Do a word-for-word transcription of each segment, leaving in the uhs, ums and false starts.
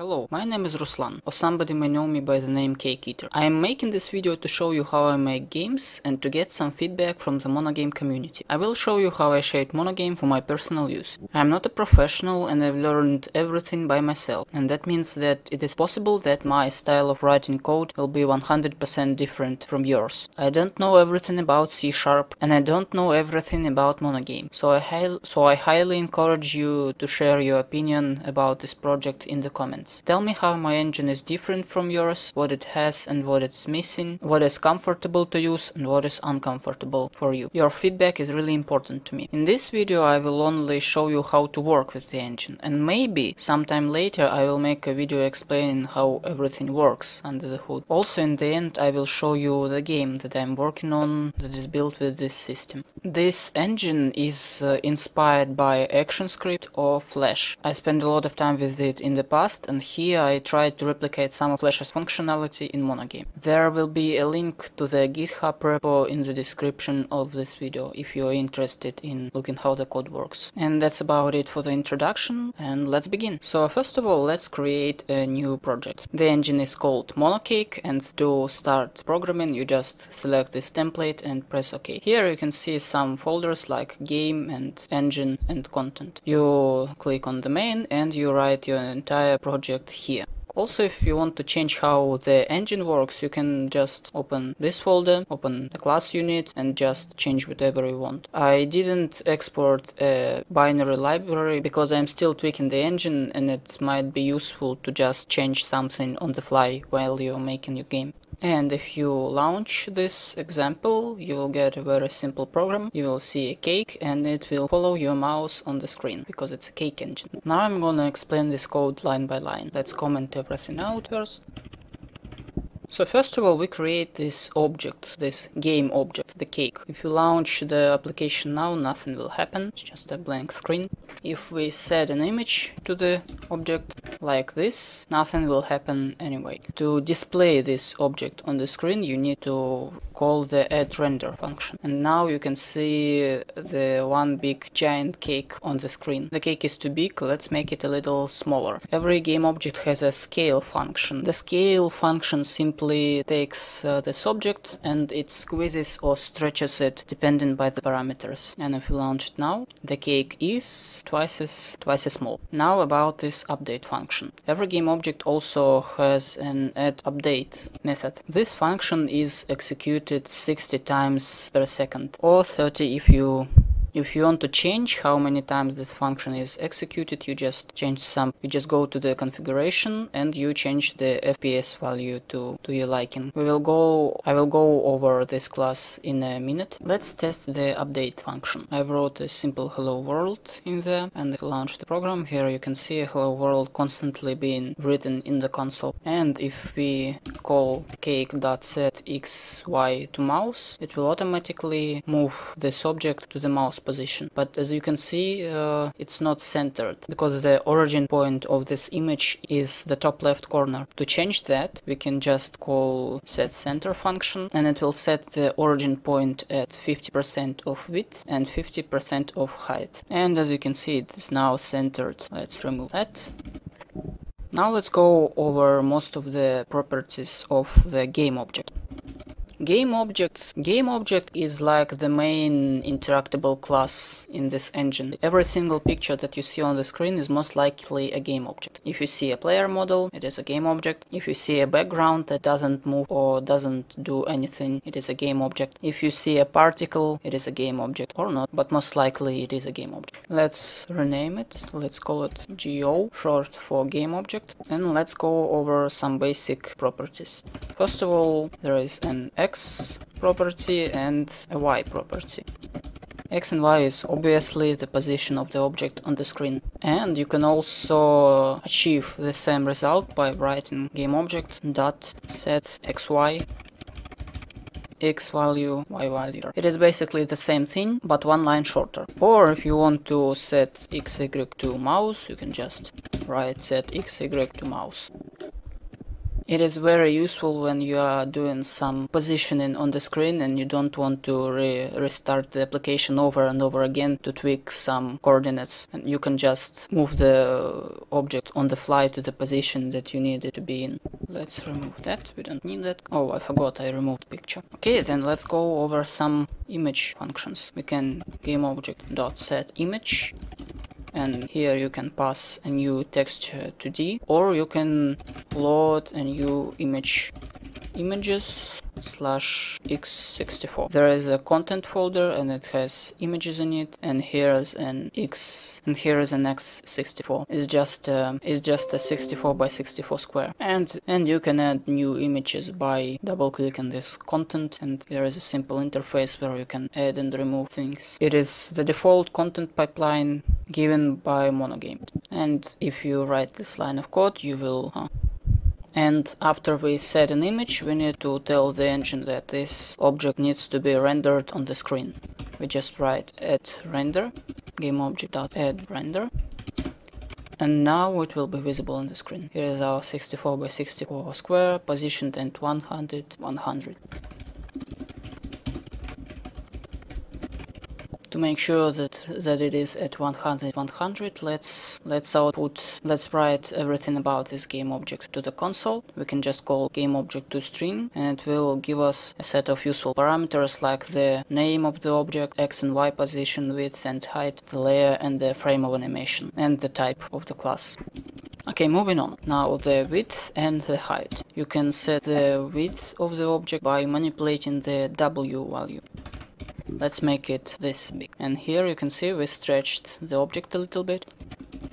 Hello, my name is Ruslan, or somebody may know me by the name Keter. I am making this video to show you how I make games and to get some feedback from the Monogame community. I will show you how I shared Monogame for my personal use. I am not a professional and I've learned everything by myself, and that means that it is possible that my style of writing code will be one hundred percent different from yours. I don't know everything about C sharp and I don't know everything about Monogame, so I, hi- so I highly encourage you to share your opinion about this project in the comments. Tell me how my engine is different from yours, what it has and what it's missing, what is comfortable to use and what is uncomfortable for you. Your feedback is really important to me. In this video I will only show you how to work with the engine, and maybe sometime later I will make a video explaining how everything works under the hood. Also in the end I will show you the game that I'm working on that is built with this system. This engine is uh, inspired by ActionScript or Flash. I spent a lot of time with it in the past, and here I tried to replicate some of Flash's functionality in Monogame. There will be a link to the GitHub repo in the description of this video if you're interested in looking how the code works. And that's about it for the introduction, and let's begin. So first of all, let's create a new project. The engine is called MonoCake, and to start programming you just select this template and press OK. Here you can see some folders like game and engine and content. You click on the main and you write your entire project project here. Also, if you want to change how the engine works, you can just open this folder, open the class unit and just change whatever you want. I didn't export a binary library because I'm still tweaking the engine and it might be useful to just change something on the fly while you're making your game. And if you launch this example, you will get a very simple program. You will see a cake and it will follow your mouse on the screen because it's a cake engine. Now I'm gonna explain this code line by line. Let's comment everything out first. So first of all, we create this object, this game object, the cake. If you launch the application now, nothing will happen, it's just a blank screen. If we set an image to the object, like this, nothing will happen anyway. To display this object on the screen, you need to call the addRender function. And now you can see the one big giant cake on the screen. The cake is too big, let's make it a little smaller. Every game object has a scale function. The scale function simply takes uh, this object and it squeezes or stretches it depending by the parameters. And if you launch it now, the cake is twice as twice as small. Now about this update function. Every game object also has an add update method. This function is executed sixty times per second, or thirty if you If you want to change how many times this function is executed, you just change some. You just go to the configuration and you change the F P S value to to your liking. We will go. I will go over this class in a minute. Let's test the update function. I wrote a simple hello world in there, and if you launch the program, here you can see hello world constantly being written in the console. And if we call cake.setxy to mouse, it will automatically move this object to the mouse position, but as you can see uh, it's not centered because the origin point of this image is the top left corner. To change that we can just call setCenter function and it will set the origin point at fifty percent of width and fifty percent of height. And as you can see it is now centered. Let's remove that. Now let's go over most of the properties of the game object. Game object. Game object is like the main interactable class in this engine. Every single picture that you see on the screen is most likely a game object. If you see a player model, it is a game object. If you see a background that doesn't move or doesn't do anything, it is a game object. If you see a particle, it is a game object or not, but most likely it is a game object. Let's rename it. Let's call it G O, short for game object. And let's go over some basic properties. First of all, there is an X property and a Y property. X and Y is obviously the position of the object on the screen. And you can also achieve the same result by writing gameObject.setXy X value, Y value. It is basically the same thing, but one line shorter. Or if you want to set X Y to mouse, you can just write set X Y to mouse. It is very useful when you are doing some positioning on the screen and you don't want to re restart the application over and over again to tweak some coordinates. And you can just move the object on the fly to the position that you need it to be in. Let's remove that, we don't need that. Oh, I forgot, I removed picture. Okay, then let's go over some image functions. We can GameObject.setImage. And here you can pass a new texture to D, or you can load a new image, images slash x sixty-four. There is a content folder and it has images in it, and here's an x and here is an x sixty-four. It's just um, it's just a sixty-four by sixty-four square, and and you can add new images by double clicking this content, and there is a simple interface where you can add and remove things. It is the default content pipeline given by Monogame, and if you write this line of code you will huh, and after we set an image, we need to tell the engine that this object needs to be rendered on the screen. We just write add render, GameObject.add render, and now it will be visible on the screen. Here is our sixty-four by sixty-four square, positioned at one hundred, one hundred. To make sure that that it is at one hundred, one hundred, let's let's output. Let's write everything about this game object to the console. We can just call game object to string, and it will give us a set of useful parameters like the name of the object, x and y position, width and height, the layer and the frame of animation, and the type of the class. Okay, moving on. Now the width and the height. You can set the width of the object by manipulating the W value. Let's make it this big. And here you can see we stretched the object a little bit.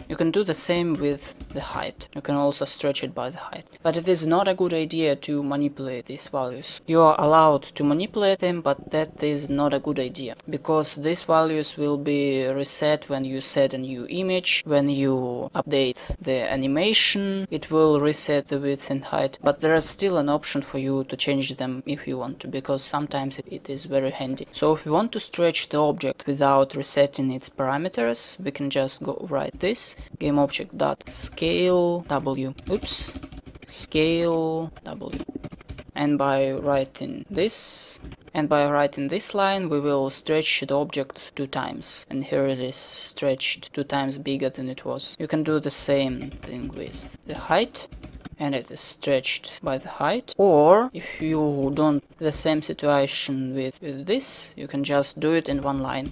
You can do the same with the height. You can also stretch it by the height. But it is not a good idea to manipulate these values. You are allowed to manipulate them, but that is not a good idea, because these values will be reset when you set a new image, when you update the animation, it will reset the width and height. But there is still an option for you to change them if you want to, because sometimes it is very handy. So if you want to stretch the object without resetting its parameters, we can just go write this. GameObject.scale W. Oops. Scale W. And by writing this, and by writing this line, we will stretch the object two times. And here it is stretched two times bigger than it was. You can do the same thing with the height, and it is stretched by the height. Or if you don't the same situation with, with this, you can just do it in one line.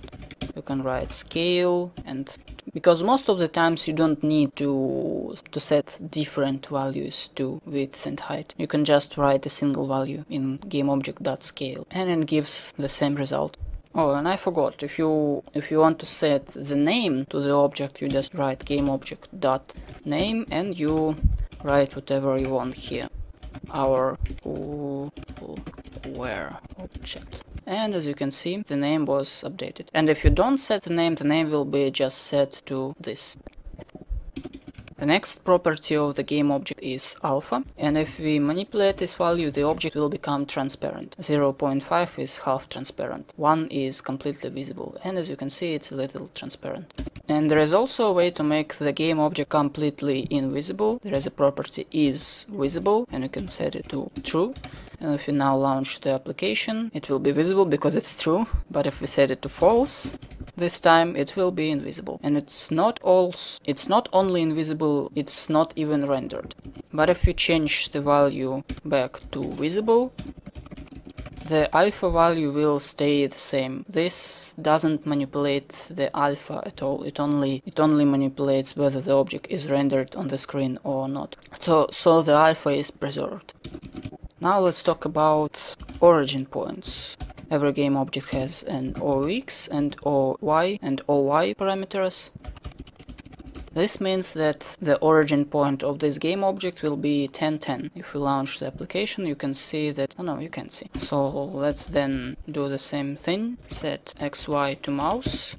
You can write scale, and because most of the times you don't need to to set different values to width and height. You can just write a single value in GameObject.scale, and it gives the same result. Oh, and I forgot, if you if you want to set the name to the object, you just write GameObject.name and you write whatever you want here. Our where object. And as you can see, the name was updated. And if you don't set the name, the name will be just set to this. The next property of the game object is alpha, and if we manipulate this value, the object will become transparent. zero point five is half transparent, one is completely visible, and as you can see, it's a little transparent. And there is also a way to make the game object completely invisible. There is a property is visible, and you can set it to true. And if you now launch the application, it will be visible because it's true, but if we set it to false, this time it will be invisible. And it's not all, it's not only invisible, it's not even rendered. But if we change the value back to visible, the alpha value will stay the same. This doesn't manipulate the alpha at all. It only it only manipulates whether the object is rendered on the screen or not. So so the alpha is preserved. Now let's talk about origin points. Every game object has an O X and O Y and O Y parameters. This means that the origin point of this game object will be ten ten. If you launch the application, you can see that... Oh no, you can't see. So let's then do the same thing. Set X Y to mouse.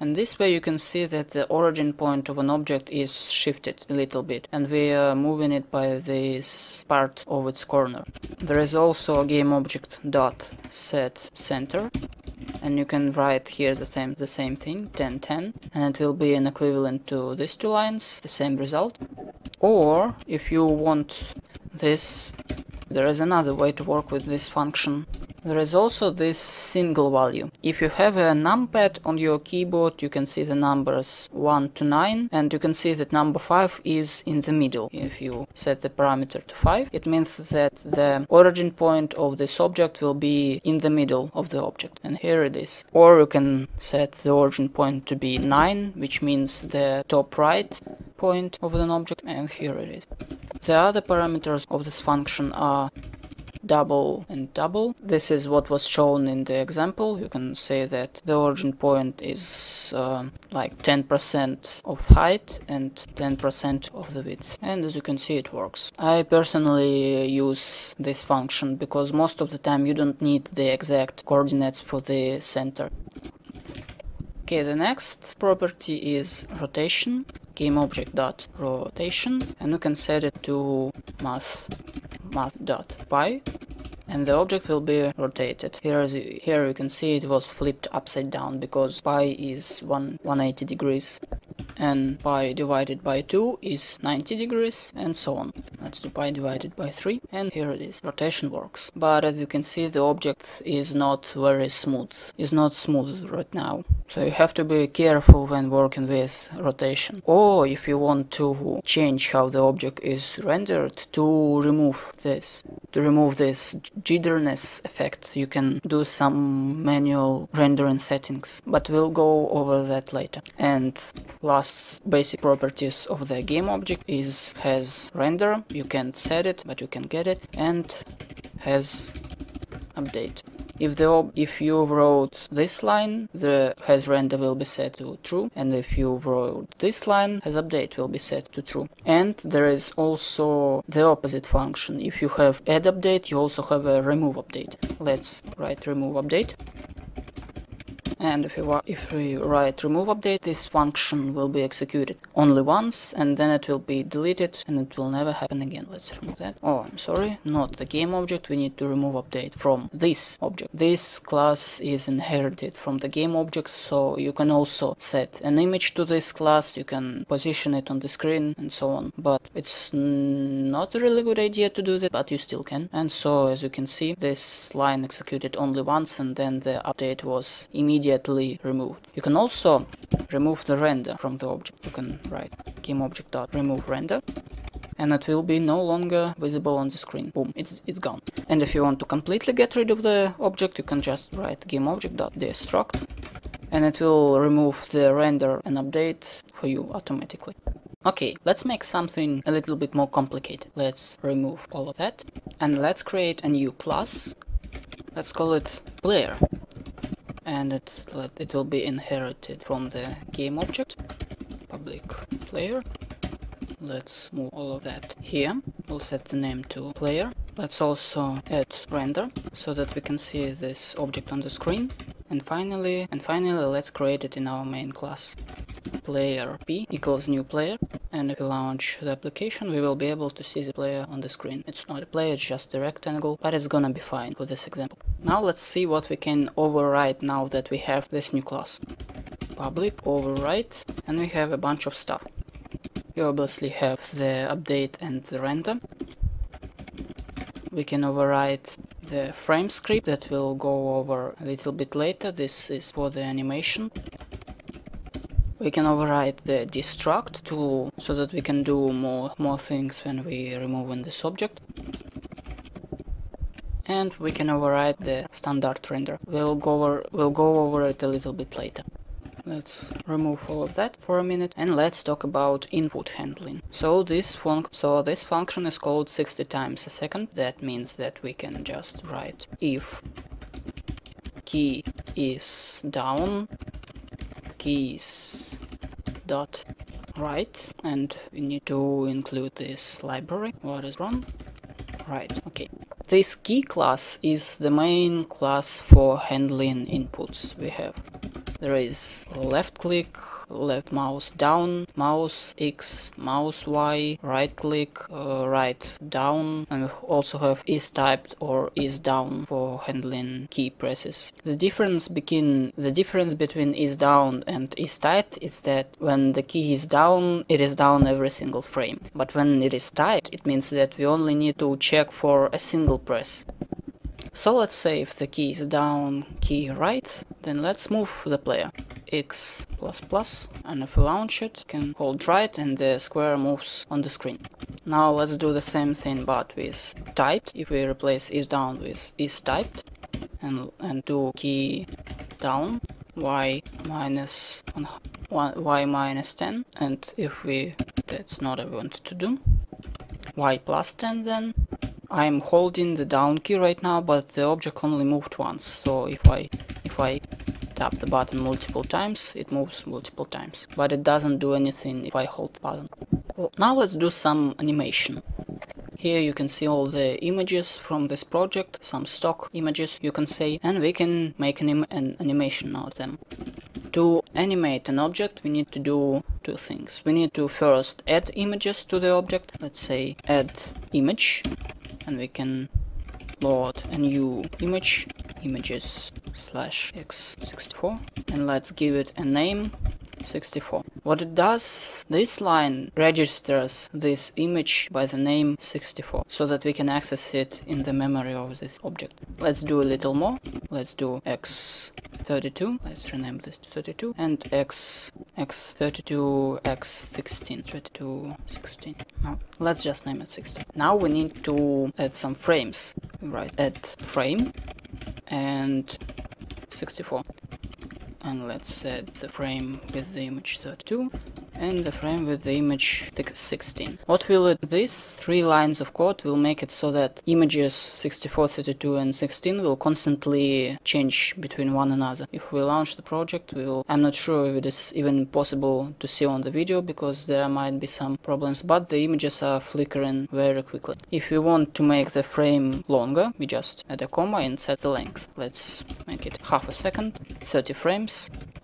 And this way you can see that the origin point of an object is shifted a little bit, and we are moving it by this part of its corner. There is also a game object dot set center, and you can write here the same the same thing, ten ten, and it will be an equivalent to these two lines, the same result. Or if you want this. There is another way to work with this function. There is also this single value. If you have a numpad on your keyboard, you can see the numbers one to nine, and you can see that number five is in the middle. If you set the parameter to five, it means that the origin point of this object will be in the middle of the object, and here it is. Or you can set the origin point to be nine, which means the top right point of an object, and here it is. The other parameters of this function are double and double. This is what was shown in the example. You can say that the origin point is uh, like ten percent of height and ten percent of the width. And as you can see, it works. I personally use this function because most of the time you don't need the exact coordinates for the center. Okay, the next property is rotation. GameObject.rotation, and you can set it to math. math.py, and the object will be rotated. Here, is, here you can see it was flipped upside down because pi is one hundred eighty degrees and pi divided by two is ninety degrees, and so on. Let's do pi divided by three, and here it is. Rotation works. But as you can see, the object is not very smooth. It's not smooth right now. So you have to be careful when working with rotation. Or if you want to change how the object is rendered, to remove this, to remove this jitteriness effect, you can do some manual rendering settings. But we'll go over that later. And last basic properties of the game object is has render. You can't set it, but you can get it, and has update. If the ob if you wrote this line, the has render will be set to true, and if you wrote this line, has update will be set to true. And there is also the opposite function. If you have add update, you also have a remove update. Let's write remove update. And if we, if we write remove update, this function will be executed only once, and then it will be deleted, and it will never happen again. Let's remove that. Oh, I'm sorry, not the game object. We need to remove update from this object. This class is inherited from the game object, so you can also set an image to this class, you can position it on the screen, and so on. But it's not a really good idea to do that, but you still can. And so, as you can see, this line executed only once, and then the update was immediately immediately removed. You can also remove the render from the object. You can write GameObject.removeRender, and it will be no longer visible on the screen. Boom, it's it's gone. And if you want to completely get rid of the object, you can just write GameObject.destruct, and it will remove the render and update for you automatically. Okay, let's make something a little bit more complicated. Let's remove all of that, and let's create a new class. Let's call it player. And it, it will be inherited from the game object, public player. Let's move all of that here. We'll set the name to player. Let's also add render so that we can see this object on the screen. And finally, and finally, let's create it in our main class. Player p equals new player, and if we launch the application, we will be able to see the player on the screen. It's not a player, it's just a rectangle, but it's gonna be fine for this example. Now let's see what we can override now that we have this new class. Public override, and we have a bunch of stuff. We obviously have the update and the render. We can override the frame script that we'll go over a little bit later. This is for the animation. We can override the destruct to so that we can do more more things when we remove in this object. And we can override the standard render. We'll go over we'll go over it a little bit later. Let's remove all of that for a minute, and let's talk about input handling. So this func so this function is called sixty times a second. That means that we can just write if key is down, keys dot right, and we need to include this library. What is wrong? Right. Okay. This key class is the main class for handling inputs. We have there is left click, left mouse down, mouse X, mouse Y, right click, uh, right down, and we also have is typed or is down for handling key presses. The difference between the difference between is down and is typed is that when the key is down, it is down every single frame, but when it is typed, it means that we only need to check for a single press. So let's say if the key is down, key right, then let's move the player. X plus plus, and if we launch it, we can hold right and the square moves on the screen. Now let's do the same thing but with typed. If we replace is down with is typed, and, and do key down, y minus one, y minus ten, and if we, that's not what I wanted to do, y plus ten then. I'm holding the down key right now, but the object only moved once, so if I if I tap the button multiple times, it moves multiple times, but it doesn't do anything if I hold the button. Well, now let's do some animation. Here you can see all the images from this project, some stock images you can say, and we can make an, im an animation out of them. To animate an object we need to do two things. We need to first add images to the object, let's say add image. And we can load a new image, images slash x sixty-four, and let's give it a name, sixty-four. What it does, this line registers this image by the name sixty-four, so that we can access it in the memory of this object. Let's do a little more, let's do x thirty-two, let's rename this to thirty-two, and x, x thirty-two, x sixteen, thirty-two, sixteen, no, let's just name it sixteen. Now we need to add some frames, right, add frame, and sixty-four. And let's set the frame with the image thirty-two and the frame with the image sixteen. What will it? These three lines of code will make it so that images sixty-four, thirty-two and sixteen will constantly change between one another. If we launch the project, we will. I'm not sure if it is even possible to see on the video because there might be some problems, but the images are flickering very quickly. If we want to make the frame longer, we just add a comma and set the length. Let's make it half a second, thirty frames.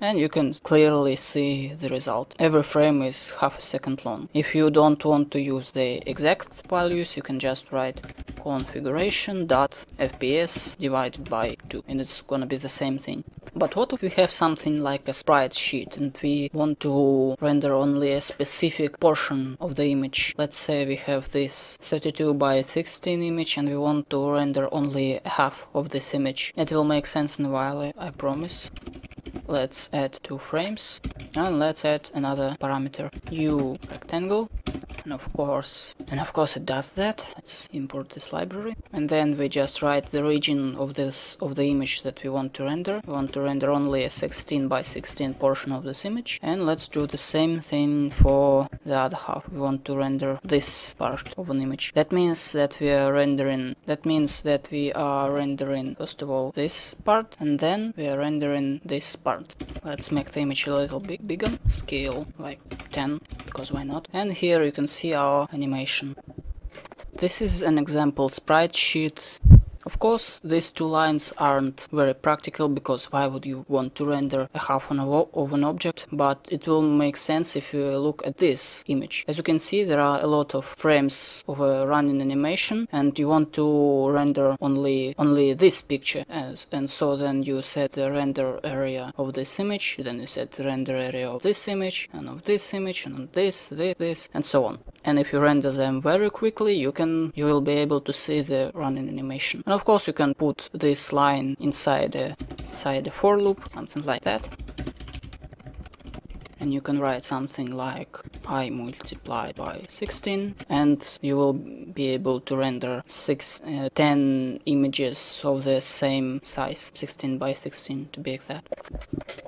And you can clearly see the result. Every frame is half a second long. If you don't want to use the exact values, you can just write configuration.fps divided by two, and it's gonna be the same thing. But what if we have something like a sprite sheet and we want to render only a specific portion of the image? Let's say we have this thirty-two by sixteen image and we want to render only half of this image. It will make sense in a while, I promise. Let's add two frames and let's add another parameter, u rectangle, and of course and of course it does that. Let's import this library and then we just write the region of this of the image that we want to render. We want to render only a sixteen by sixteen portion of this image, and let's do the same thing for the other half. We want to render this part of an image. That means that we are rendering that means that we are rendering first of all this part, and then we are rendering this part. Let's make the image a little bit bigger, scale like ten, because why not? And here you can see our animation. This is an example sprite sheet. Of course, these two lines aren't very practical, because why would you want to render a half of an object, but it will make sense if you look at this image. As you can see, there are a lot of frames of a running animation, and you want to render only only this picture, as, and so then you set the render area of this image, then you set the render area of this image, and of this image, and of this, this, this, and so on. And if you render them very quickly, you can you will be able to see the running animation. And of course you can put this line inside a, inside a for loop, something like that. And you can write something like I multiplied by sixteen, and you will be able to render six, uh, ten images of the same size, sixteen by sixteen to be exact.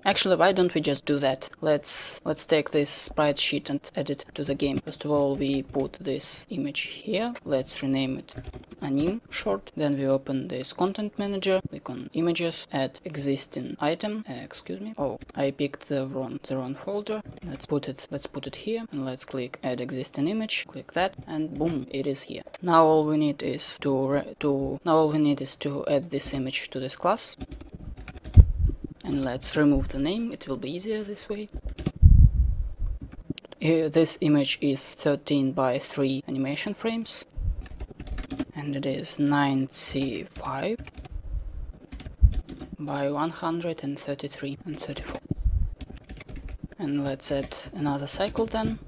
Actually, why don't we just do that? Let's let's take this sprite sheet and add it to the game. First of all, we put this image here. Let's rename it anime short. Then we open this content manager, click on images, add existing item. Uh, excuse me. Oh, I picked the wrong the wrong folder. Let's put it let's put it here, and let's click add existing image, click that, and boom, it is here. Now all we need is to re to now all we need is to add this image to this class, and let's remove the name. It will be easier this way. Uh, this image is thirteen by three animation frames, and it is ninety-five by one hundred thirty-three and thirty-four. And let's add another cycle then.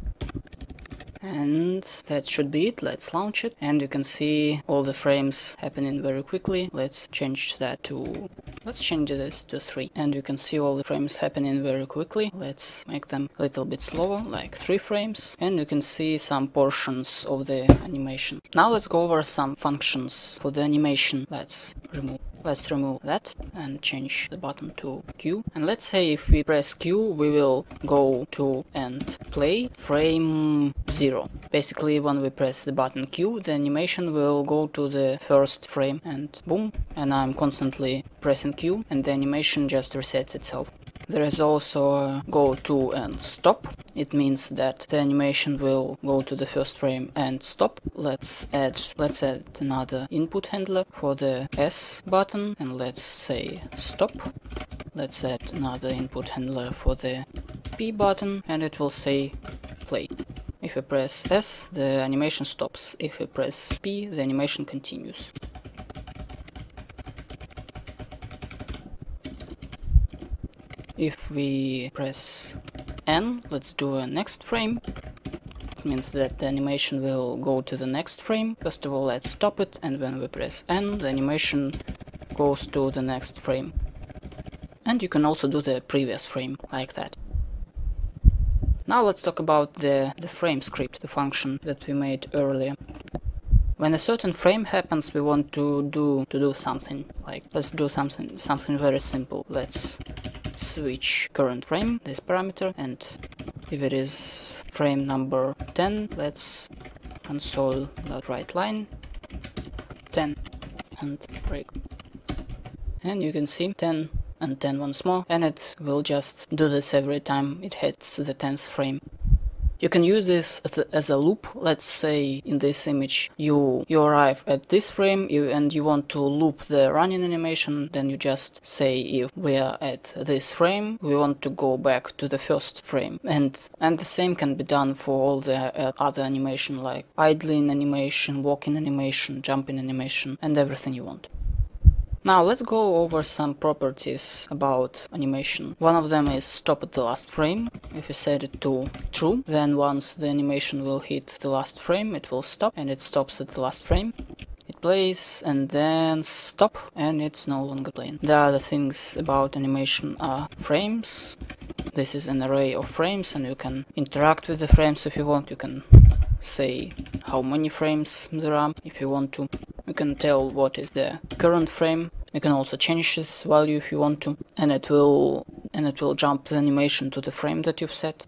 And that should be it. Let's launch it, and you can see all the frames happening very quickly. Let's change that to let's change this to three, and you can see all the frames happening very quickly. Let's make them a little bit slower, like three frames, and you can see some portions of the animation. Now let's go over some functions for the animation. Let's remove Let's remove that and change the button to Q. And let's say if we press Q, we will go to and play frame zero. Basically, when we press the button Q, the animation will go to the first frame and boom. And I'm constantly pressing Q, and the animation just resets itself. There is also a go to and stop. It means that the animation will go to the first frame and stop. Let's add let's add another input handler for the S button, and let's say stop. Let's add another input handler for the P button, and it will say play. If we press S, the animation stops. If we press P, the animation continues. If we press N, let's do a next frame. It means that the animation will go to the next frame. First of all, let's stop it, and when we press N, the animation goes to the next frame. And you can also do the previous frame like that. Now let's talk about the, the frame script, the function that we made earlier. When a certain frame happens, we want to do to do something. Like let's do something something very simple. Let's switch current frame, this parameter, and if it is frame number ten, let's console.write line ten and break. And you can see ten and ten once more, and it will just do this every time it hits the tenth frame. You can use this as a loop. Let's say in this image you you arrive at this frame you, and you want to loop the running animation, then you just say if we are at this frame, we want to go back to the first frame. And and the same can be done for all the uh, other animation, like idling animation, walking animation, jumping animation, and everything you want. Now let's go over some properties about animation. One of them is stop at the last frame. If you set it to true, then once the animation will hit the last frame, it will stop, and it stops at the last frame. It plays and then stop, and it's no longer playing. The other things about animation are frames. This is an array of frames, and you can interact with the frames if you want. You can say how many frames there are if you want to. You can tell what is the current frame. You can also change this value if you want to, and it will and it will jump the animation to the frame that you've set.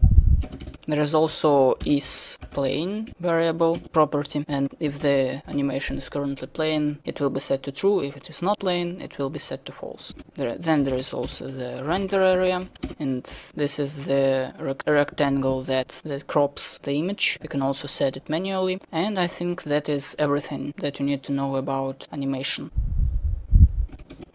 There is also isPlaying variable property, and if the animation is currently playing, it will be set to true. If it is not playing, it will be set to false. There, then there is also the render area, and this is the rec rectangle that, that crops the image. You can also set it manually, and I think that is everything that you need to know about animation.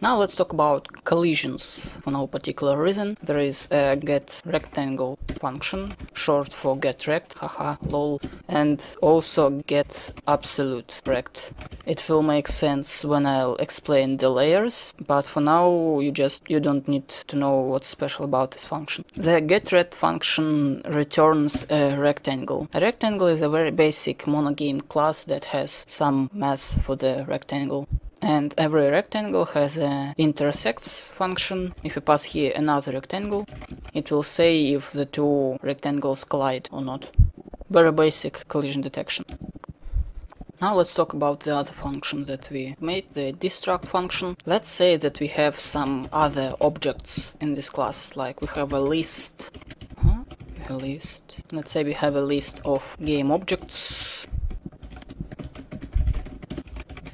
Now let's talk about collisions. For no particular reason, there is a getRectangle function, short for getRect, haha, lol, and also getAbsoluteRect. It will make sense when I'll explain the layers, but for now you just you don't need to know what's special about this function. The getRect function returns a rectangle. A rectangle is a very basic monogame class that has some math for the rectangle. And every rectangle has an intersects function. If you pass here another rectangle, it will say if the two rectangles collide or not. Very basic collision detection. Now let's talk about the other function that we made, the destruct function. Let's say that we have some other objects in this class, like we have a list. Huh? A list. Let's say we have a list of game objects.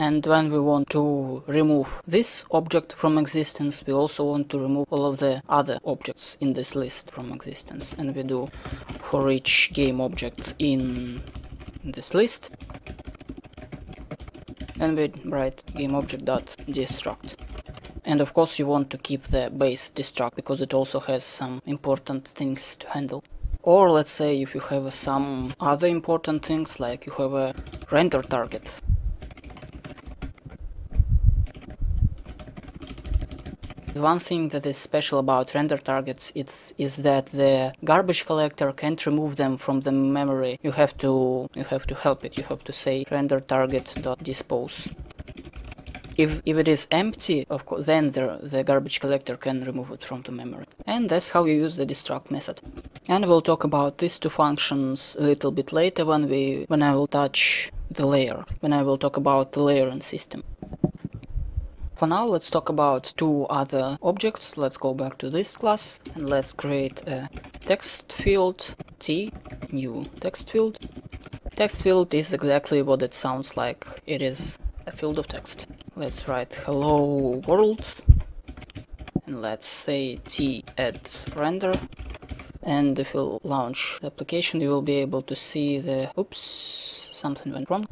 And when we want to remove this object from existence, we also want to remove all of the other objects in this list from existence. And we do for each game object in this list. And we write gameObject.destruct. And of course you want to keep the base destruct, because it also has some important things to handle. Or let's say if you have some other important things, like you have a render target. One thing that is special about render targets it's, is that the garbage collector can't remove them from the memory. You have to you have to help it. You have to say render target.dispose. If if it is empty, of course, then the the garbage collector can remove it from the memory. And that's how you use the destruct method. And we'll talk about these two functions a little bit later when we when I will touch the layer. When I will talk about the layering system. For now, let's talk about two other objects. Let's go back to this class and let's create a text field, T, new text field. Text field is exactly what it sounds like. It is a field of text. Let's write hello world and let's say T add render. And if you launch the application, you will be able to see the, oops, something went wrong.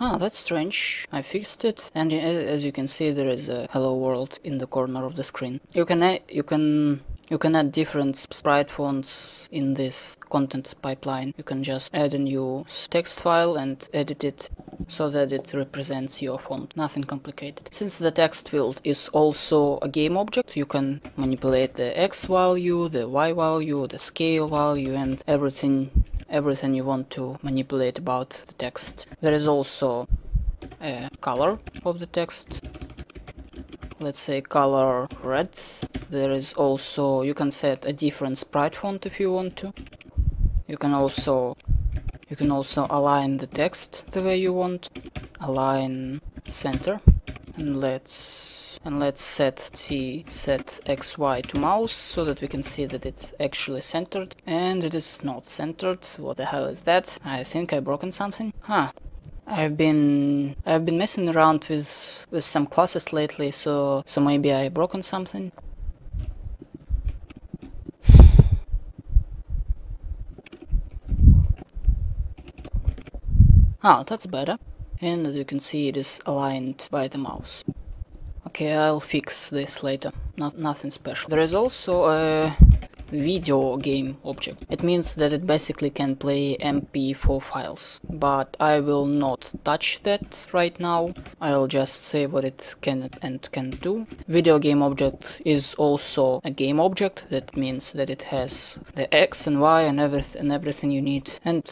Ah, that's strange. I fixed it, and as you can see, there is a "Hello World" in the corner of the screen. You can add, you can you can add different sprite fonts in this content pipeline. You can just add a new text file and edit it so that it represents your font. Nothing complicated. Since the text field is also a game object, you can manipulate the X value, the Y value, the scale value, and everything. Everything you want to manipulate about the text. There is also a color of the text. Let's say color red. There is also, you can set a different sprite font if you want to. You can also you can also align the text the way you want. Align center and let's And let's set T, set X Y to mouse, so that we can see that it's actually centered. And it is not centered. What the hell is that? I think I've broken something. Huh. I've been I've been messing around with with some classes lately, so so maybe I've broken something. Ah, that's better. And as you can see, it is aligned by the mouse. Okay, I'll fix this later. Not nothing special. There is also a video game object. It means that it basically can play M P four files, but I will not touch that right now. I'll just say what it can and can't do. Video game object is also a game object. That means that it has the X and Y and everything and everything you need. And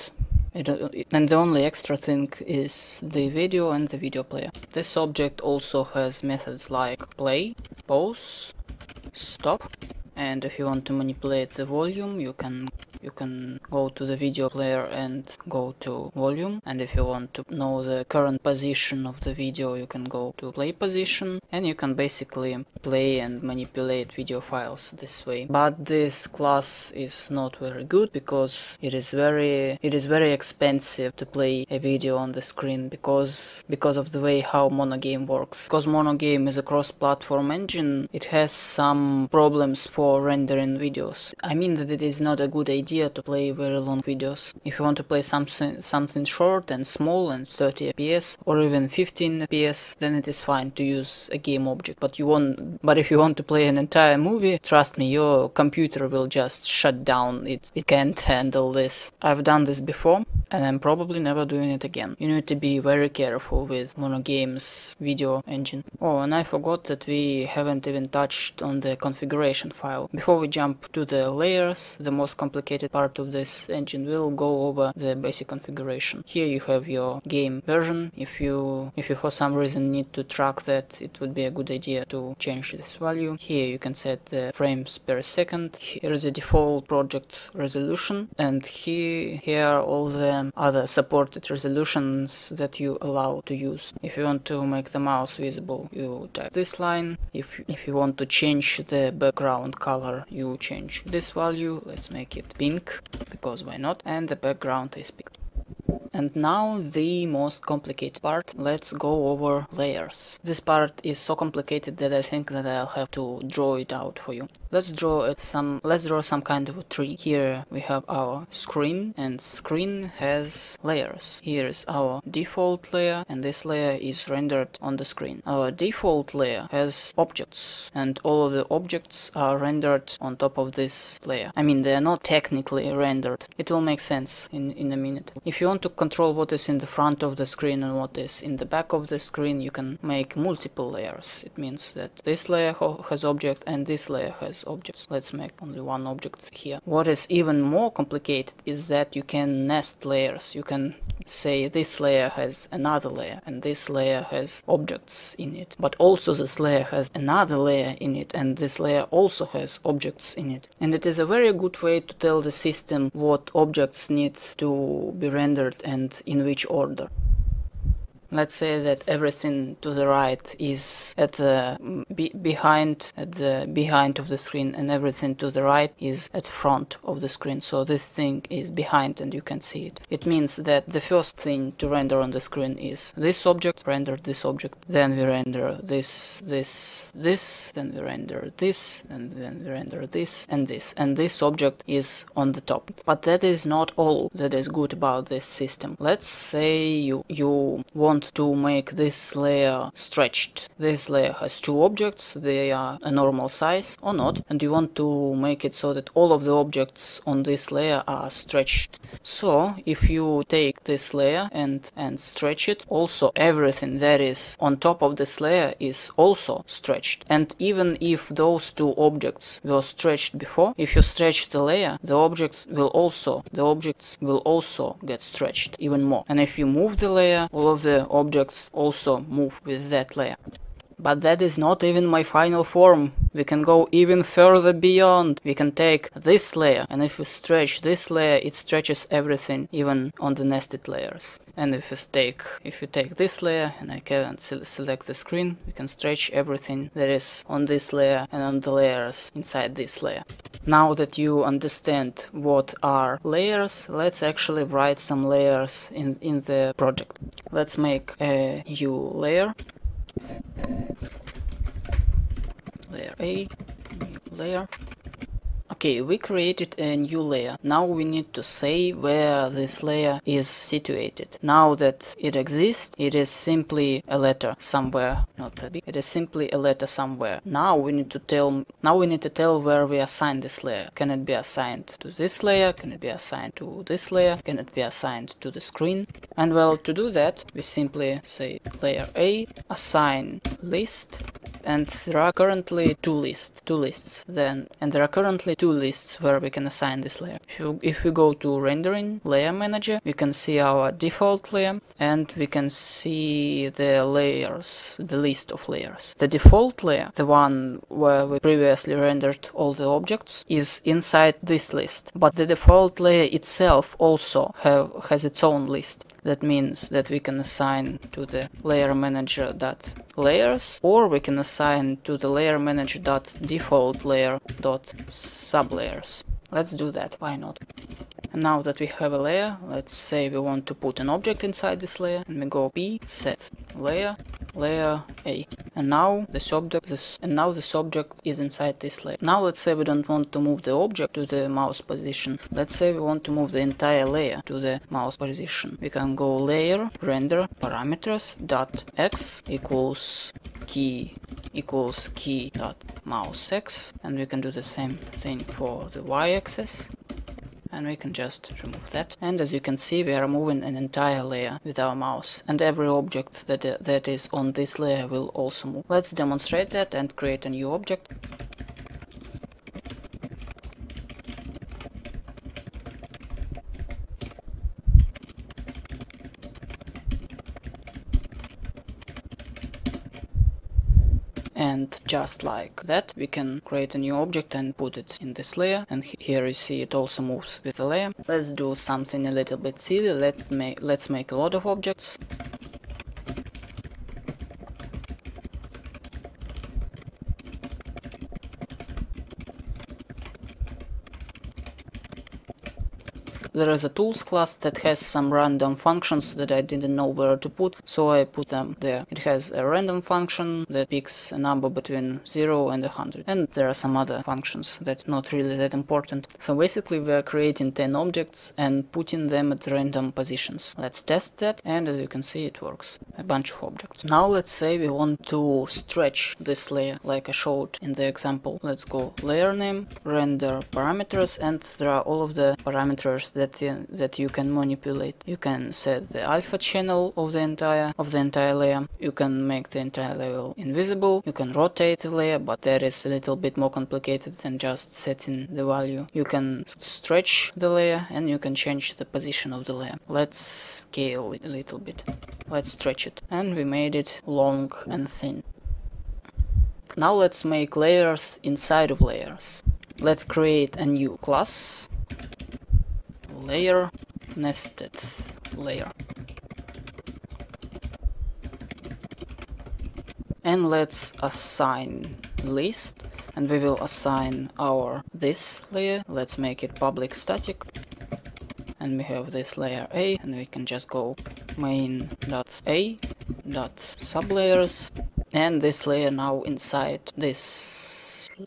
It, and the only extra thing is the video and the video player. This object also has methods like play, pause, stop, and if you want to manipulate the volume, you can you can go to the video player and go to volume. And if you want to know the current position of the video, you can go to play position, and you can basically play and manipulate video files this way. But this class is not very good because it is very it is very expensive to play a video on the screen because because of the way how Monogame works. Because Monogame is a cross-platform engine, it has some problems for rendering videos. I mean that it is not a good idea to play very long videos. If you want to play something something short and small and thirty F P S or even fifteen F P S, then it is fine to use a game object. But you want but if you want to play an entire movie, trust me, your computer will just shut down. It it can't handle this. I've done this before and I'm probably never doing it again. You need to be very careful with Monogame's video engine. Oh, and I forgot that we haven't even touched on the configuration file. Before we jump to the layers, the most complicated part of this engine, will go over the basic configuration. Here you have your game version. If you if you for some reason need to track that, it would be a good idea to change this value. Here you can set the frames per second. Here is the default project resolution, and here here are all the other supported resolutions that you allow to use. If you want to make the mouse visible, you type this line. If if you want to change the background color, you change this value. Let's make it pink, because why not? And the background is pink. And now the most complicated part. Let's go over layers. This part is so complicated that I think that I'll have to draw it out for you. Let's draw it some let's draw some kind of a tree. Here we have our screen, and screen has layers. Here is our default layer, and this layer is rendered on the screen. Our default layer has objects, and all of the objects are rendered on top of this layer. I mean, they are not technically rendered. It will make sense in, in a minute. If you want to control what is in the front of the screen and what is in the back of the screen, you can make multiple layers. It means that this layer has object and this layer has objects. Let's make only one object here. What is even more complicated is that you can nest layers. You can say this layer has another layer and this layer has objects in it, but also this layer has another layer in it and this layer also has objects in it. And it is a very good way to tell the system what objects need to be rendered and in which order. Let's say that everything to the right is at the be behind at the behind of the screen, and everything to the right is at front of the screen. So this thing is behind, and you can see it. It means that the first thing to render on the screen is this object. Render this object. Then we render this, this, this. Then we render this, and then we render this and this. And this object is on the top. But that is not all that is good about this system. Let's say you you want to make this layer stretched. This layer has two objects, they are a normal size or not, and you want to make it so that all of the objects on this layer are stretched. So if you take this layer and and stretch it, also everything that is on top of this layer is also stretched. And even if those two objects were stretched before, if you stretch the layer, the objects will also the objects will also get stretched even more. And if you move the layer, all of the objects also move with that layer. But that is not even my final form. We can go even further beyond. We can take this layer, and if we stretch this layer, it stretches everything, even on the nested layers. And if we take, if we take this layer, and I can select the screen, we can stretch everything that is on this layer and on the layers inside this layer. Now that you understand what are layers, let's actually write some layers in, in the project. Let's make a new layer. Layer A, layer. Okay, we created a new layer. Now we need to say where this layer is situated. Now that it exists, it is simply a letter somewhere. Not that big. It is simply a letter somewhere. Now we need to tell. Now we need to tell where we assign this layer. Can it be assigned to this layer? Can it be assigned to this layer? Can it be assigned to the screen? And well, to do that, we simply say layer A assign list. And there are currently two lists, two lists. Then and there are currently two lists where we can assign this layer. If, you, if we go to rendering layer manager, we can see our default layer and we can see the layers, the list of layers. The default layer, the one where we previously rendered all the objects, is inside this list. But the default layer itself also have, has its own list. That means that we can assign to the layer manager dot layers, or we can assign to the layer manager dot default layer dot sublayers. Let's do that. Why not? And now that we have a layer, let's say we want to put an object inside this layer, and we go B set layer layer A. And now this object this and now this object is inside this layer. Now let's say we don't want to move the object to the mouse position. Let's say we want to move the entire layer to the mouse position. We can go layer render parameters dot x equals key equals key dot mouse x, and we can do the same thing for the y-axis. And we can just remove that. And as you can see, we are removing an entire layer with our mouse. And every object that, uh, that is on this layer will also move. Let's demonstrate that and create a new object. And just like that, we can create a new object and put it in this layer. And here you see it also moves with the layer. Let's do something a little bit silly. Let me, let's make a lot of objects. there is a tools class that has some random functions that I didn't know where to put, so I put them there. It has a random function that picks a number between zero and one hundred, and there are some other functions that not really that important. So basically we are creating ten objects and putting them at random positions. Let's test that, and as you can see it works. A bunch of objects. Now let's say we want to stretch this layer like I showed in the example. Let's go layer name, render parameters, and there are all of the parameters that you, that you can manipulate. You can set the alpha channel of the entire of the entire layer. You can make the entire layer invisible. You can rotate the layer, but that is a little bit more complicated than just setting the value. You can stretch the layer and you can change the position of the layer. Let's scale it a little bit. Let's stretch it, and we made it long and thin. Now let's make layers inside of layers. Let's create a new class, layer nested layer, and let's assign list, and we will assign our this layer. Let's make it public static, and we have this layer A, and we can just go main dot a dot sublayers, and this layer now inside this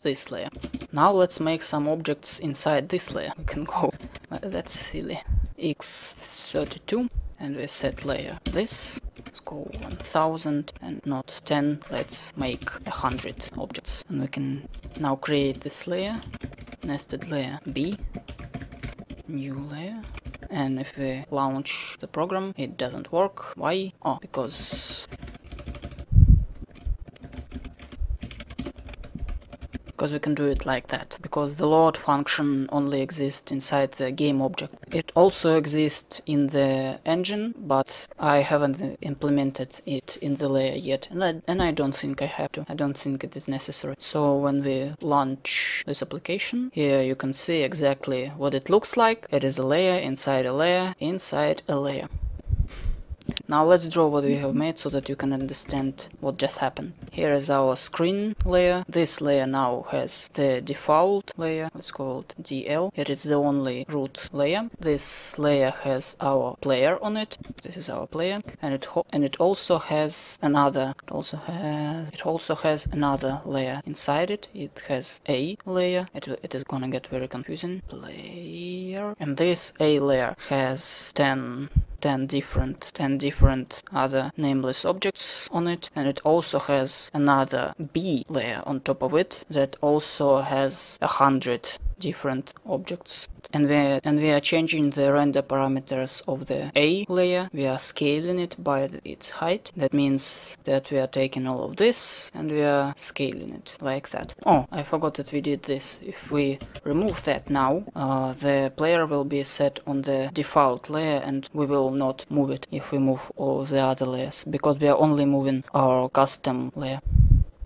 this layer. Now let's make some objects inside this layer. We can go, that's silly, x thirty-two, and we set layer this. Let's go one thousand and not ten. Let's make one hundred objects, and we can now create this layer, nested layer B, new layer. And if we launch the program, it doesn't work. Why? Oh, because because we can do it like that. Because the load function only exists inside the game object. It also exists in the engine, but I haven't implemented it in the layer yet, and I, and I don't think I have to. I don't think it is necessary. So when we launch this application, here you can see exactly what it looks like. It is a layer inside a layer inside a layer. Now let's draw what we have made so that you can understand what just happened. Here is our screen layer. This layer now has the default layer, let's call it D L. It is the only root layer. This layer has our player on it. This is our player, and it ho and it also has another. It also has it also has another layer inside it. It has a layer. It it is gonna get very confusing. Player, and this a layer has ten. ten different ten different other nameless objects on it, and it also has another B layer on top of it that also has a hundred different objects. And we are, and we are changing the render parameters of the A layer. We are scaling it by its height. That means that we are taking all of this and we are scaling it like that. Oh, I forgot that we did this. If we remove that now, uh, the player will be set on the default layer, and we will not move it if we move all the other layers, because we are only moving our custom layer.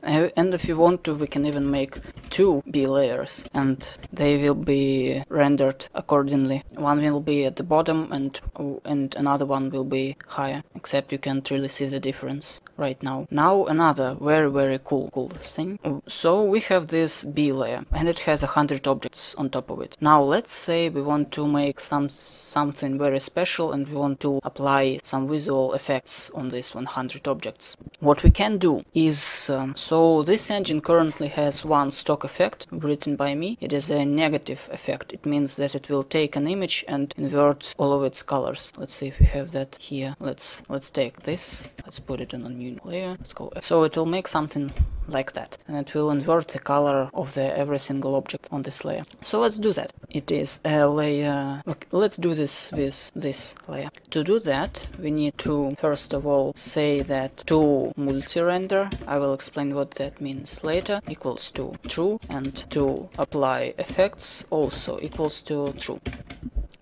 And if you want to, we can even make two B layers, and they will be rendered accordingly. One will be at the bottom, and and another one will be higher, except you can't really see the difference right now. Now another very very cool cool thing. So we have this B layer, and it has a hundred objects on top of it. Now let's say we want to make some something very special, and we want to apply some visual effects on these one hundred objects. What we can do is um, so this engine currently has one stock effect written by me. It is a negative effect. It means that it will take an image and invert all of its colors. Let's see if we have that here. Let's let's take this. Let's put it on a new layer. Let's go. So it will make something like that, and it will invert the color of the every single object on this layer. So let's do that. It is a layer. Okay, let's do this with this layer. To do that, we need to first of all say that to multi-render, I will explain what that means later, equals to true, and to apply effects also equals to true.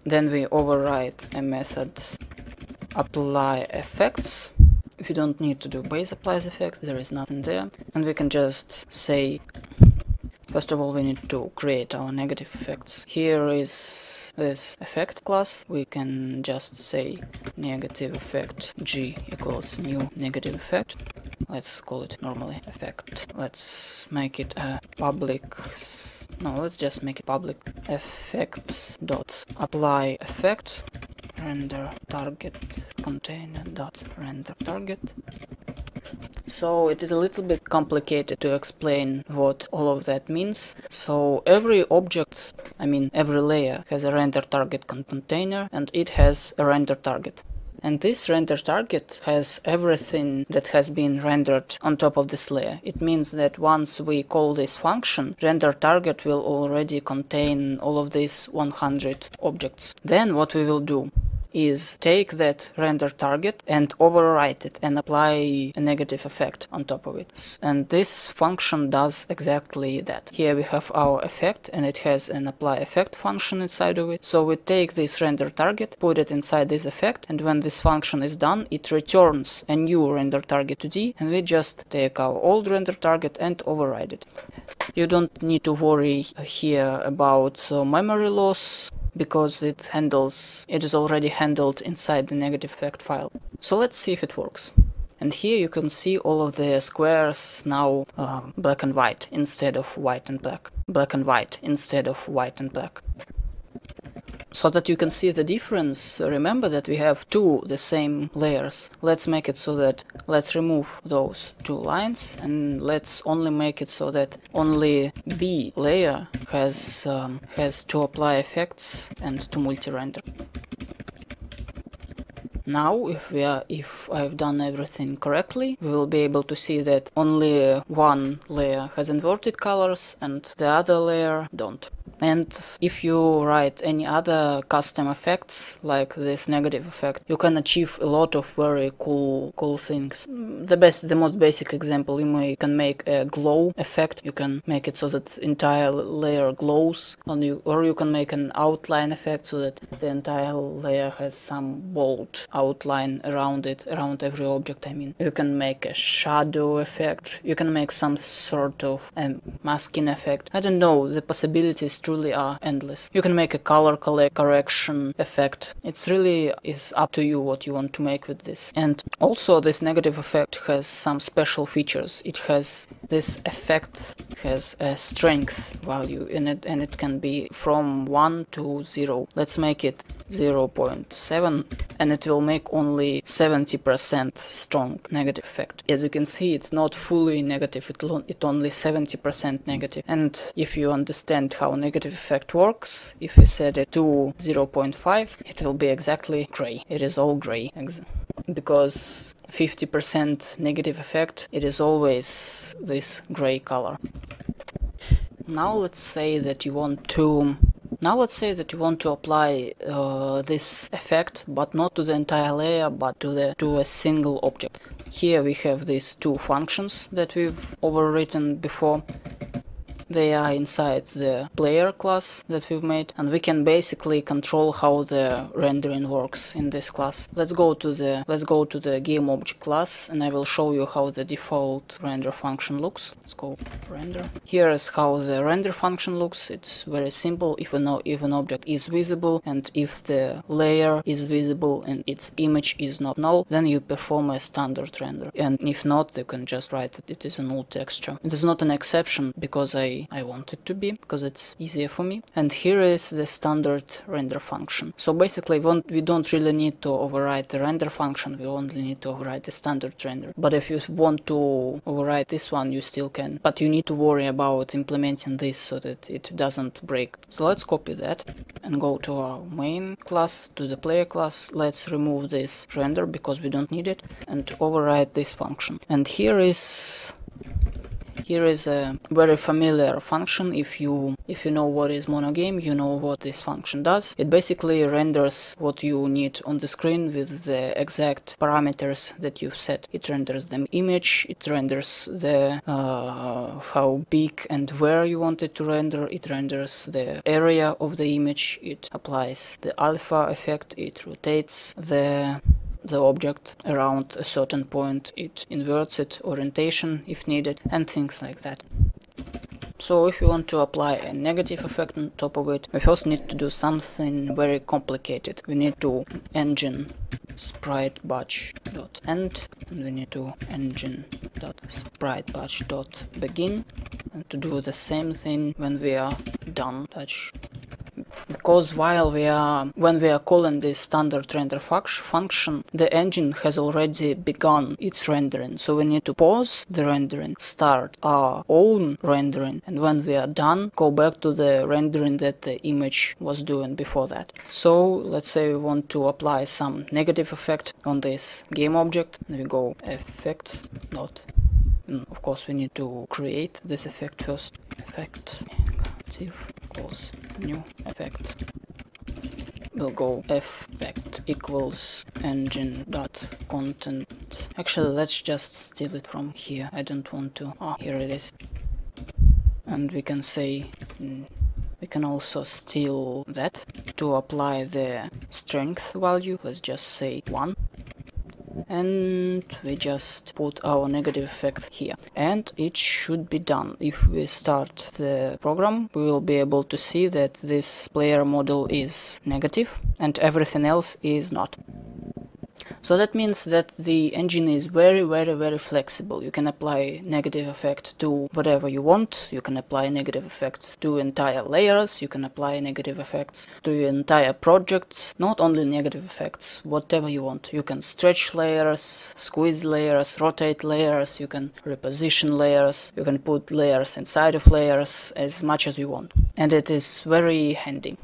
Then we override a method apply effects. If you don't need to do base applies effects, there is nothing there, and we can just say, first of all, we need to create our negative effects. Here is this effect class. We can just say negative effect G equals new negative effect. Let's call it normally effect. Let's make it a public No, let's just make it public. Effects dot apply effect render target container dot render target. So it is a little bit complicated to explain what all of that means. So every object, I mean every layer, has a render target container and it has a render target. And this render target has everything that has been rendered on top of this layer. It means that once we call this function, render target will already contain all of these one hundred objects. Then what we will do is take that render target and overwrite it and apply a negative effect on top of it. And this function does exactly that. Here we have our effect and it has an apply effect function inside of it. So we take this render target, put it inside this effect, and when this function is done, it returns a new render target to D, and we just take our old render target and override it. You don't need to worry here about uh, memory loss, because it handles, it is already handled inside the negative effect file. So let's see if it works. And here you can see all of the squares now uh, black and white instead of white and black. Black and white instead of white and black. So that you can see the difference, remember that we have two the same layers. Let's make it so that, let's remove those two lines and let's only make it so that only B layer has, um, has to apply effects and to multi-render. Now, if we are, if I've done everything correctly, we will be able to see that only one layer has inverted colors and the other layer don't. And if you write any other custom effects, like this negative effect, you can achieve a lot of very cool, cool things. The best, the most basic example, you can make a glow effect. You can make it so that entire layer glows, on you, or you can make an outline effect so that the entire layer has some bold outline around it, around every object, I mean. You can make a shadow effect, you can make some sort of um, masking effect. I don't know, the possibilities truly are endless. You can make a color correction effect. It's really is up to you what you want to make with this. And also this negative effect has some special features. It has, this effect has a strength value in it, and it can be from one to zero. Let's make it zero point seven, and it will make only seventy percent strong negative effect. As you can see, it's not fully negative, it's only seventy percent negative. And if you understand how negative effect works, if we set it to zero point five, it will be exactly gray. It is all gray, because fifty percent negative effect, it is always this gray color. Now let's say that you want to Now let's say that you want to apply uh, this effect, but not to the entire layer, but to the to a single object. Here we have these two functions that we've overwritten before. They are inside the player class that we've made, and we can basically control how the rendering works in this class. Let's go to the let's go to the GameObject class, and I will show you how the default render function looks. Let's go render. Here is how the render function looks. It's very simple. If we know if an object is visible and if the layer is visible and its image is not null, then you perform a standard render. And if not, you can just write that it is a null texture. It is not an exception because I I want it to be, because it's easier for me. And here is the standard render function. So basically we don't really need to override the render function, we only need to override the standard render. But if you want to override this one, you still can. But you need to worry about implementing this so that it doesn't break. So let's copy that and go to our main class, to the player class. Let's remove this render because we don't need it, and override this function. And here is Here is a very familiar function. If you if you know what is Monogame, you know what this function does. It basically renders what you need on the screen with the exact parameters that you've set. It renders the image, it renders the uh, how big and where you want it to render, it renders the area of the image, it applies the alpha effect, it rotates the the object around a certain point, it inverts its orientation if needed, and things like that. So if you want to apply a negative effect on top of it, we first need to do something very complicated. We need to engine sprite batch dot end, and we need to engine dot sprite batch dot begin, to do the same thing when we are done touch. Because while we are when we are calling the standard render function, the engine has already begun its rendering, so we need to pause the rendering, start our own rendering, and when we are done, go back to the rendering that the image was doing before that. So let's say we want to apply some negative effect on this game object, and we go effect dot. And of course, we need to create this effect first. Effect negative. New effect. We'll go effect equals engine dot content. Actually, let's just steal it from here. I don't want to. Ah, here it is. And we can say we can also steal that to apply the strength value. Let's just say one. And we just put our negative effect here, and it should be done. If we start the program, we will be able to see that this player model is negative and everything else is not. So that means that the engine is very, very, very flexible. You can apply negative effect to whatever you want. You can apply negative effects to entire layers. You can apply negative effects to your entire projects. Not only negative effects, whatever you want. You can stretch layers, squeeze layers, rotate layers. You can reposition layers. You can put layers inside of layers as much as you want. And it is very handy.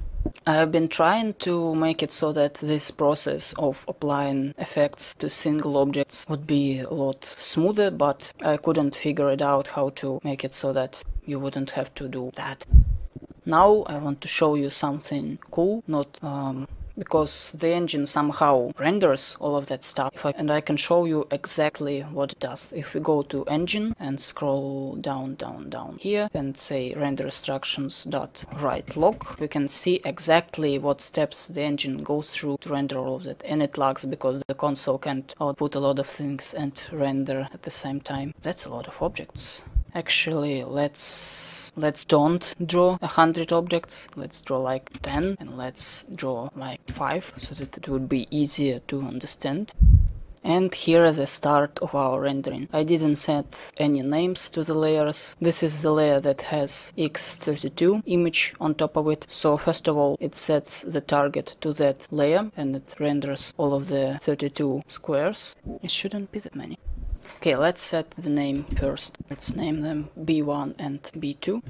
I've been trying to make it so that this process of applying effects to single objects would be a lot smoother, but I couldn't figure it out how to make it so that you wouldn't have to do that. Now I want to show you something cool, not um, because the engine somehow renders all of that stuff, if I, and I can show you exactly what it does. If we go to engine and scroll down, down, down here and say render instructions dot write log, we can see exactly what steps the engine goes through to render all of that, and it lags because the console can't output a lot of things and render at the same time. That's a lot of objects. Actually, let's let's don't draw a hundred objects. Let's draw like ten, and let's draw like five, so that it would be easier to understand. And here is the start of our rendering. I didn't set any names to the layers. This is the layer that has x thirty-two image on top of it. So first of all, it sets the target to that layer, and it renders all of the thirty-two squares. It shouldn't be that many. Okay, let's set the name first. Let's name them B one and B two.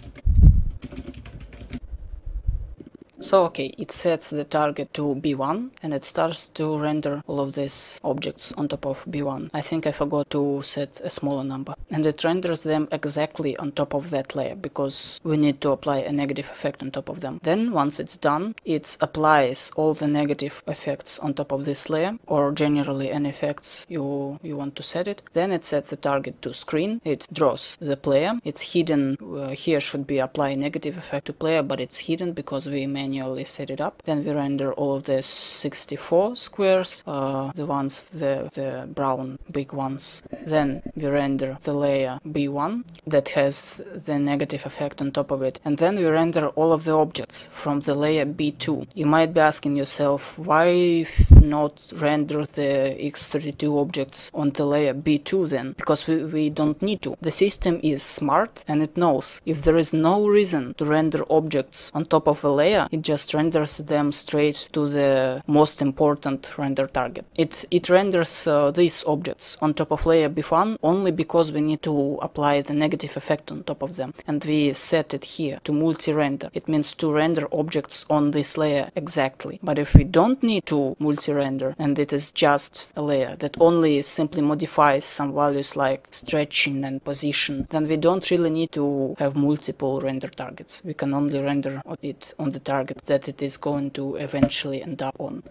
So, okay, it sets the target to B one, and it starts to render all of these objects on top of B one. I think I forgot to set a smaller number. And it renders them exactly on top of that layer, because we need to apply a negative effect on top of them. Then, once it's done, it applies all the negative effects on top of this layer, or generally any effects you, you want to set it. Then it sets the target to screen, it draws the player. It's hidden, uh, here should be apply negative effect to player, but it's hidden because we manually set it up. Then we render all of the sixty-four squares, uh, the ones, the, the brown big ones. Then we render the layer B one that has the negative effect on top of it. And then we render all of the objects from the layer B two. You might be asking yourself, why not render the x thirty-two objects on the layer B two then? Because we, we don't need to. The system is smart, and it knows if there is no reason to render objects on top of a layer, it just renders them straight to the most important render target. It, it renders uh, these objects on top of layer B one only because we need to apply the negative effect on top of them. And we set it here to multi-render. It means to render objects on this layer exactly. But if we don't need to multi-render, and it is just a layer that only simply modifies some values like stretching and position, then we don't really need to have multiple render targets. We can only render it on the target that it is going to eventually end up on.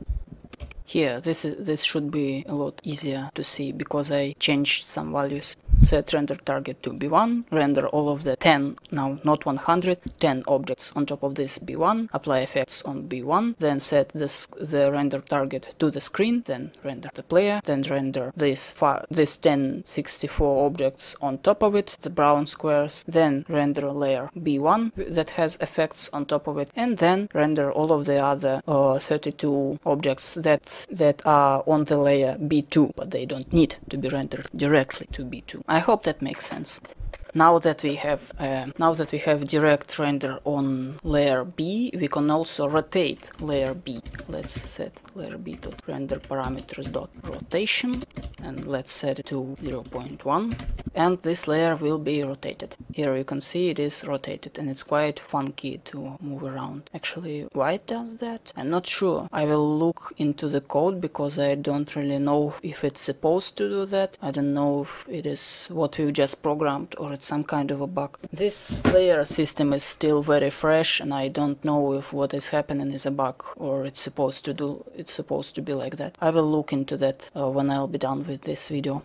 Here, this is this should be a lot easier to see because I changed some values. Set render target to B one, render all of the ten, now not one hundred, ten objects on top of this B one, apply effects on B one, then set this the render target to the screen, then render the player, then render this this ten sixty-four objects on top of it, the brown squares, then render layer B one that has effects on top of it, and then render all of the other uh, thirty-two objects that that are on the layer B two, but they don't need to be rendered directly to B two. I hope that makes sense. Now that we have uh, now that we have direct render on layer B, we can also rotate layer B. Let's set layer B to render parameters dot rotation, and let's set it to zero point one, and this layer will be rotated. Here you can see it is rotated, and it's quite funky to move around. Actually, why it does that? I'm not sure. I will look into the code because I don't really know if it's supposed to do that. I don't know if it is what we just programmed or it's some kind of a bug. This layer system is still very fresh, and I don't know if what is happening is a bug or it's supposed to do it's supposed to be like that. I will look into that uh, when I'll be done with this video.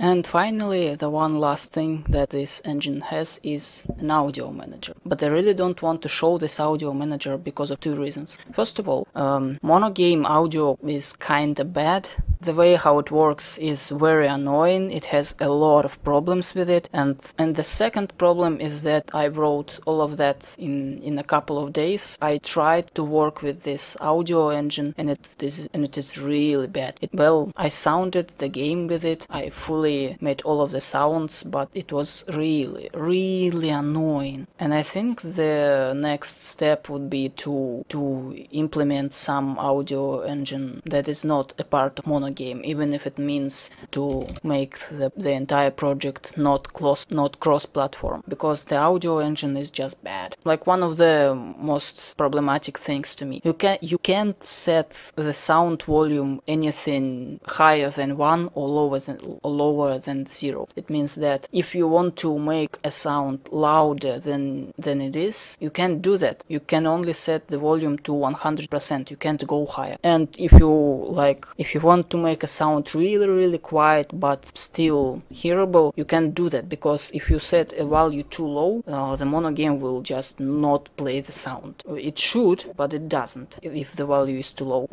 And finally, the one last thing that this engine has is an audio manager. But I really don't want to show this audio manager because of two reasons. First of all, um, Monogame audio is kinda bad. The way how it works is very annoying. It has a lot of problems with it. And and the second problem is that I wrote all of that in, in a couple of days. I tried to work with this audio engine, and it is, and it is really bad. It, well, I sounded the game with it. I fully made all of the sounds, but it was really, really annoying. And I think the next step would be to to implement some audio engine that is not a part of Monogame, even if it means to make the, the entire project not cross not cross-platform, because the audio engine is just bad. Like one of the most problematic things to me, you can you can't set the sound volume anything higher than one or lower than or lower than zero. It means that if you want to make a sound louder than than it is, you can't do that. You can only set the volume to one hundred percent. You can't go higher. And if you like, if you want to make a sound really, really quiet but still hearable, you can't do that, because if you set a value too low, uh, the Monogame will just not play the sound. It should, but it doesn't if the value is too low.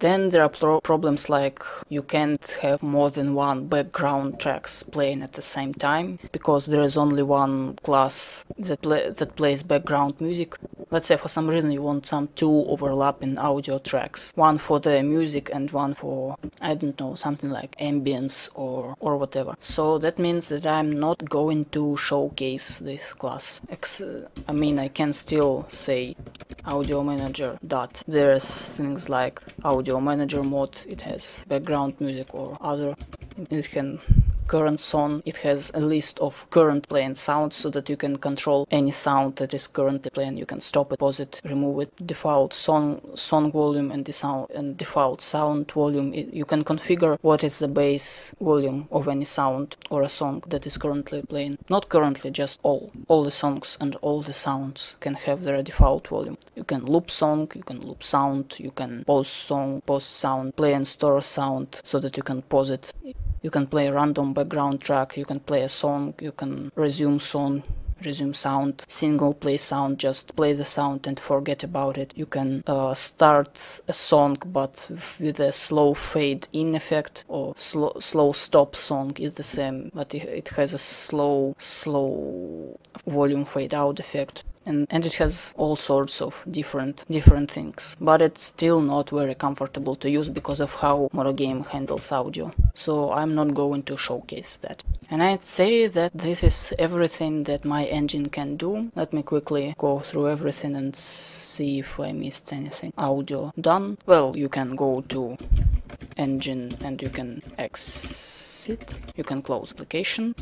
Then there are pro problems like you can't have more than one background tracks playing at the same time, because there is only one class that play, that plays background music. Let's say for some reason you want some two overlapping audio tracks, one for the music and one for, I don't know, something like ambience or or whatever. So that means that I'm not going to showcase this class. Ex I mean, I can still say audio manager dot. There's things like audio manager mod. It has background music or other. It can current song. It has a list of current playing sounds so that you can control any sound that is currently playing. You can stop it, pause it, remove it. Default song song volume and the sound and default sound volume. It, you can configure what is the bass volume of any sound or a song that is currently playing. Not currently, just all all the songs and all the sounds can have their default volume. You can loop song, you can loop sound, you can pause song, pause sound, play and store sound so that you can pause it. You can play a random background track, you can play a song, you can resume song, resume sound, single play sound, just play the sound and forget about it. You can uh, start a song but with a slow fade in effect, or slow, slow stop song is the same, but it has a slow, slow volume fade out effect. And, and it has all sorts of different different things, but it's still not very comfortable to use because of how Monogame handles audio. So I'm not going to showcase that. And I'd say that this is everything that my engine can do. Let me quickly go through everything and see if I missed anything. Audio done. Well, you can go to engine and you can exit. You can close application.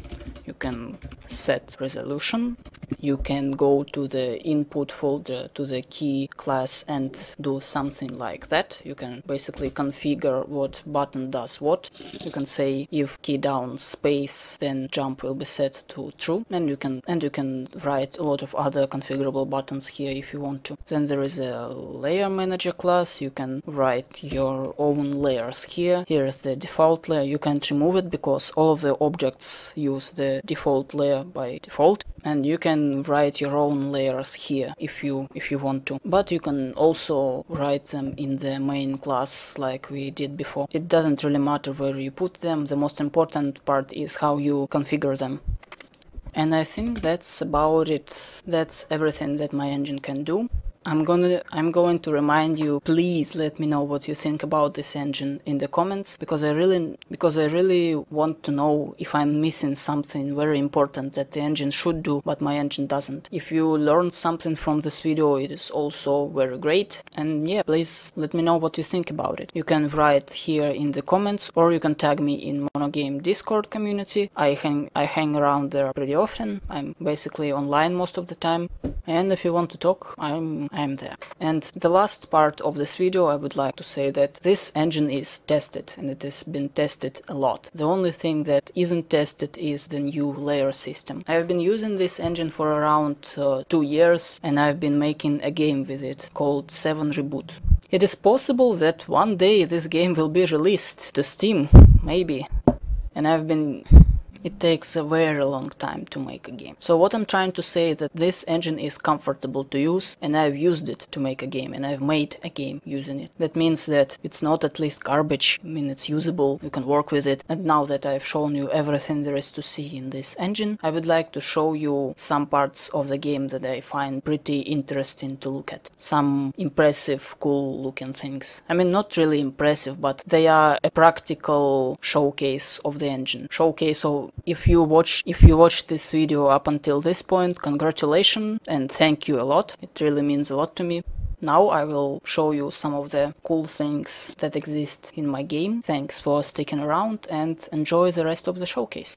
You can set resolution. You can go to the input folder, to the key class, and do something like that. You can basically configure what button does what. You can say if key down space, then jump will be set to true, and you can and you can write a lot of other configurable buttons here if you want to. Then there is a layer manager class. You can write your own layers here. Here is the default layer. You can't remove it because all of the objects use the default layer by default, and you can write your own layers here if you if you want to, but you can also write them in the main class like we did before. It doesn't really matter where you put them. The most important part is how you configure them. And I think that's about it. That's everything that my engine can do. I'm gonna I'm going to remind you, please let me know what you think about this engine in the comments, because I really because I really want to know if I'm missing something very important that the engine should do but my engine doesn't. If you learned something from this video, it is also very great, and yeah, please let me know what you think about it. You can write here in the comments, or you can tag me in Monogame Discord community. I hang I hang around there pretty often. I'm basically online most of the time, and if you want to talk, I'm I'm there. And the last part of this video, I would like to say that this engine is tested, and it has been tested a lot. The only thing that isn't tested is the new layer system. I've been using this engine for around uh, two years, and I've been making a game with it called Seven Reboot. It is possible that one day this game will be released to Steam, maybe. And I've been... It takes a very long time to make a game. So what I'm trying to say is that this engine is comfortable to use, and I've used it to make a game, and I've made a game using it. That means that it's not at least garbage. I mean, it's usable, you can work with it. And now that I've shown you everything there is to see in this engine, I would like to show you some parts of the game that I find pretty interesting to look at. Some impressive, cool looking things. I mean, not really impressive, but they are a practical showcase of the engine. Showcase of If you watch if you watch this video up until this point, congratulations and thank you a lot. It really means a lot to me. Now I will show you some of the cool things that exist in my game. Thanks for sticking around and enjoy the rest of the showcase.